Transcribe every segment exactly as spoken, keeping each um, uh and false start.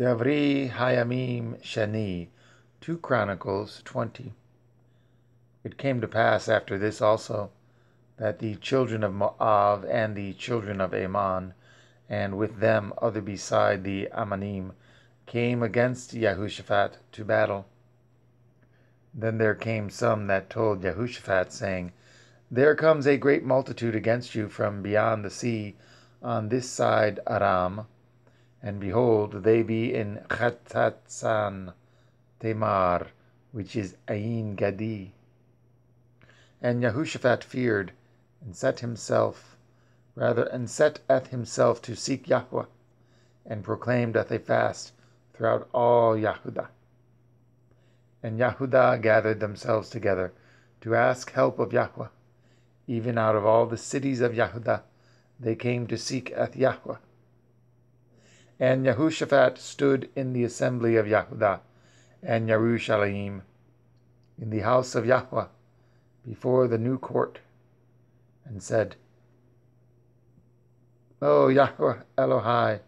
Devri Hayamim Shani, two Chronicles twenty. It came to pass after this also, that the children of Moab and the children of Ammon, and with them other beside the Amanim, came against Yehoshaphat to battle. Then there came some that told Yehoshaphat, saying, There comes a great multitude against you from beyond the sea, on this side Aram, and behold, they be in Khatzatzan, Tamar, which is Ain Gadi. And Yehoshaphat feared, and set himself, rather, and set at himself to seek Yahuwah, and proclaimed at a fast throughout all Yehudah. And Yehudah gathered themselves together to ask help of Yahuwah. Even out of all the cities of Yehudah, they came to seek at Yahuwah. And Yehoshaphat stood in the assembly of Yehudah and Yerushalayim, in the house of Yahuwah, before the new court, and said, O Yahweh Elohai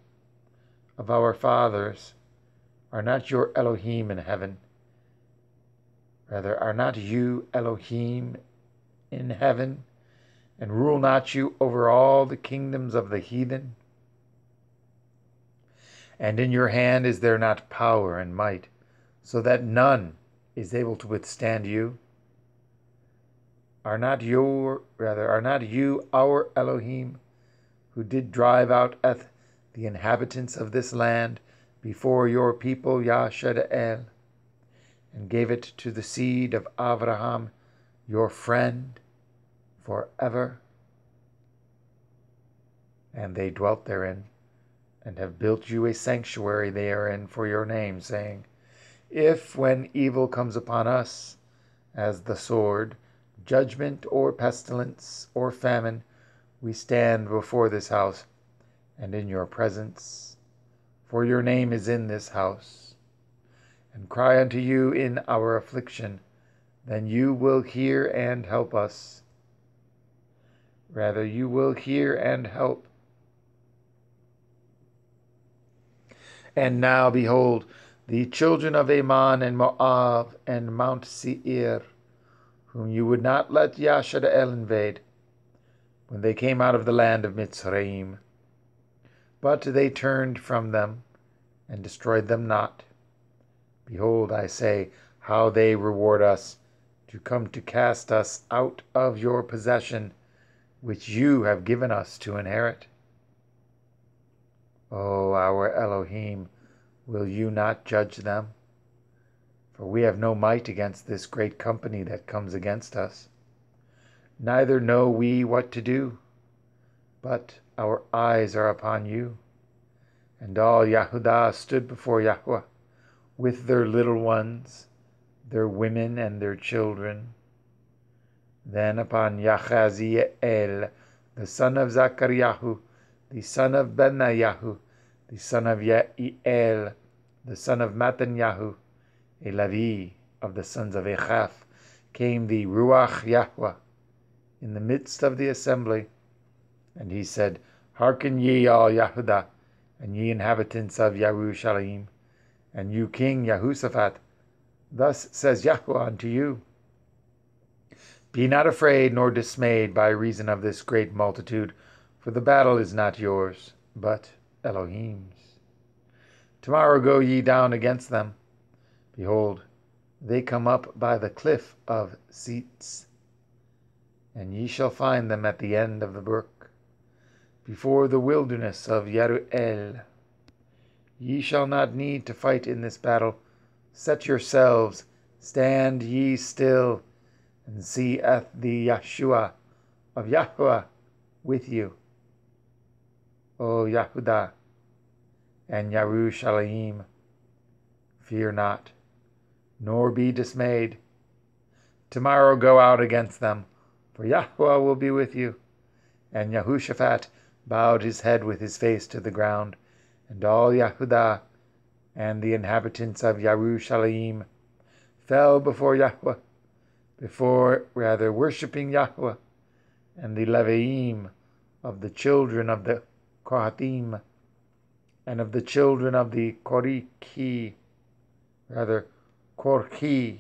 of our fathers, are not your Elohim in heaven? Rather, are not you Elohim in heaven? And rule not you over all the kingdoms of the heathen? And in your hand is there not power and might, so that none is able to withstand you? Are not your, rather, are not you our Elohim, who did drive out eth the inhabitants of this land before your people Yashad el, and gave it to the seed of Avraham, your friend, forever? And they dwelt therein, and have built you a sanctuary therein for your name, saying, If when evil comes upon us, as the sword, judgment or pestilence or famine, we stand before this house and in your presence, for your name is in this house, and cry unto you in our affliction, then you will hear and help us. Rather, you will hear and help. And now, behold, the children of Ammon and Moab and Mount Seir, whom you would not let Yashad el invade, when they came out of the land of Mitzrayim. But they turned from them, and destroyed them not. Behold, I say, how they reward us, to come to cast us out of your possession, which you have given us to inherit. O our Elohim, will you not judge them? For we have no might against this great company that comes against us. Neither know we what to do, but our eyes are upon you. And all Yehudah stood before Yahuwah, with their little ones, their women and their children. Then upon Yahaziel, the son of Zacharyahu, the son of Benna Yahu, the son of Yael, the son of Matan Yahu, a levi of the sons of Echaf, came the Ruach Yahuwah in the midst of the assembly, and he said, Hearken ye all Yehudah, and ye inhabitants of Yerushalayim, and you King Yehoshaphat, thus says Yahuwah unto you, Be not afraid nor dismayed by reason of this great multitude, for the battle is not yours, but Elohim's. Tomorrow go ye down against them. Behold, they come up by the cliff of Seitz, and ye shall find them at the end of the brook, before the wilderness of Yeruel. Ye shall not need to fight in this battle. Set yourselves, stand ye still, and see at the Yahshua of Yahuwah with you. O Yehudah and Yerushalayim, fear not, nor be dismayed. Tomorrow go out against them, for Yahuwah will be with you. And Yehoshaphat bowed his head with his face to the ground, and all Yehudah and the inhabitants of Yerushalayim fell before Yahuwah, before rather worshipping Yahuwah, and the levi'im of the children of the Kohatim and of the children of the Koriki, rather Korki,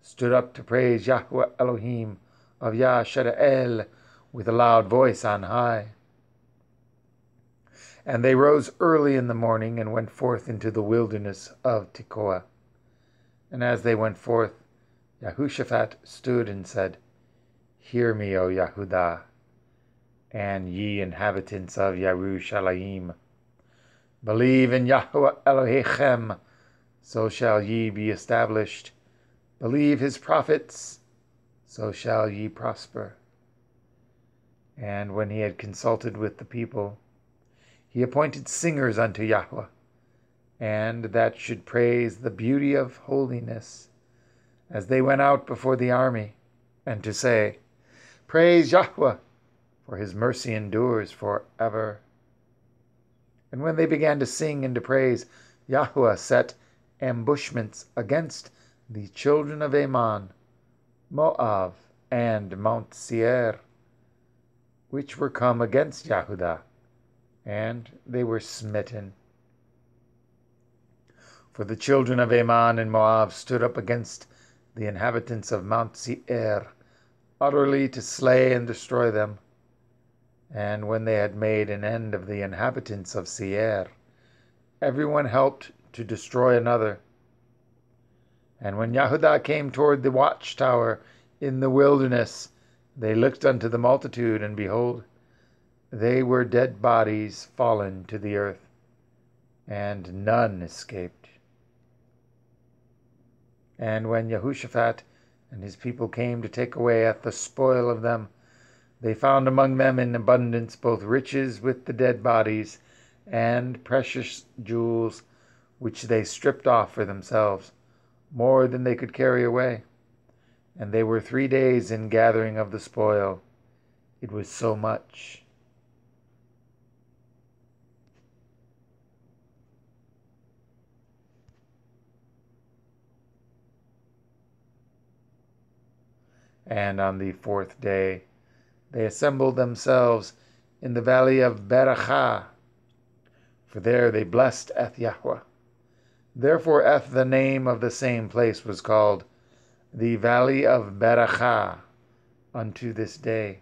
stood up to praise Yahuwah Elohim of Yashad el with a loud voice on high. And they rose early in the morning and went forth into the wilderness of Tekoa. And as they went forth, Yehoshaphat stood and said, Hear me, O Yehudah, and ye inhabitants of Yerushalayim. Believe in Yahuwah Elohechem, so shall ye be established. Believe his prophets, so shall ye prosper. And when he had consulted with the people, he appointed singers unto Yahuwah, and that should praise the beauty of holiness, as they went out before the army, and to say, Praise Yahuwah, for his mercy endures forever. And when they began to sing and to praise, Yahuwah set ambushments against the children of Ammon, Moab, and Mount Seir, which were come against Yehudah, and they were smitten. For the children of Ammon and Moab stood up against the inhabitants of Mount Seir, utterly to slay and destroy them. And when they had made an end of the inhabitants of Seir, everyone helped to destroy another. And when Yehudah came toward the watchtower in the wilderness, they looked unto the multitude, and behold, they were dead bodies fallen to the earth, and none escaped. And when Yehoshaphat and his people came to take away at the spoil of them, they found among them in abundance both riches with the dead bodies, and precious jewels, which they stripped off for themselves, more than they could carry away. And they were three days in gathering of the spoil. It was so much. And on the fourth day, they assembled themselves in the valley of Berachah, for there they blessed eth Yahuwah. Therefore eth the name of the same place was called the valley of Berachah unto this day.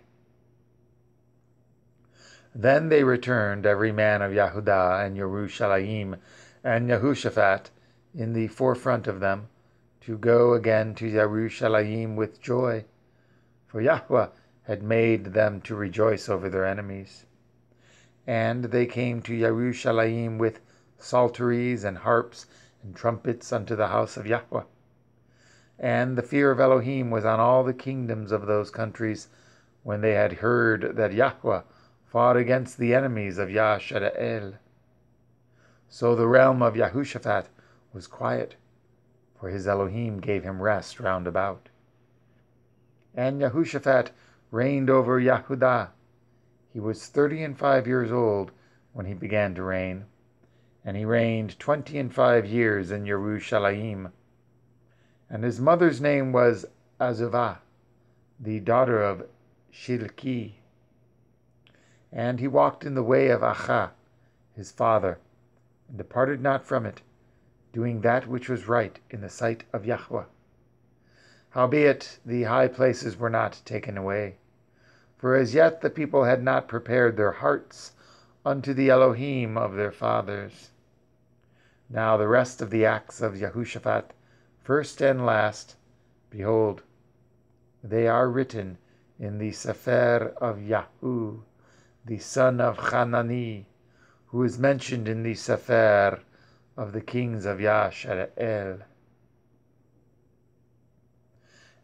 Then they returned, every man of Yehudah and Yerushalayim and Yehoshaphat in the forefront of them, to go again to Yerushalayim with joy, for Yahuwah had made them to rejoice over their enemies. And they came to Yerushalayim with psalteries and harps and trumpets unto the house of Yahuwah. And the fear of Elohim was on all the kingdoms of those countries, when they had heard that Yahuwah fought against the enemies of Yashad el. So the realm of Yehoshaphat was quiet, for his Elohim gave him rest round about. And Yehoshaphat reigned over Yehudah. He was thirty and five years old when he began to reign, and he reigned twenty and five years in Yerushalayim. And his mother's name was Azuvah, the daughter of Shilki. And he walked in the way of Achah, his father, and departed not from it, doing that which was right in the sight of Yahuwah. Howbeit the high places were not taken away, for as yet the people had not prepared their hearts unto the Elohim of their fathers. Now the rest of the acts of Yehoshaphat, first and last, behold, they are written in the Sefer of Yahu, the son of Hanani, who is mentioned in the Sefer of the kings of Yashar'el.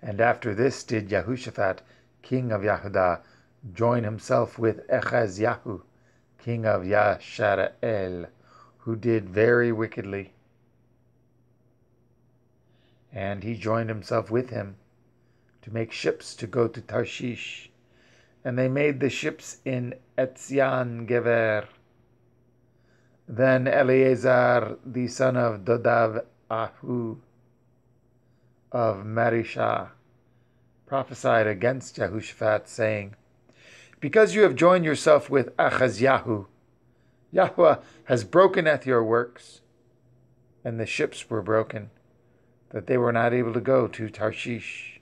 And after this did Yehoshaphat, king of Yehudah, join himself with Achaziahu, king of Yashar'el, who did very wickedly. And he joined himself with him to make ships to go to Tarshish. And they made the ships in Etzion Gever. Then Eleazar, the son of Dodav Ahu of Marishah, prophesied against Yehoshaphat, saying, Because you have joined yourself with Achaziahu, Yahuwah has broken at your works. And the ships were broken, that they were not able to go to Tarshish.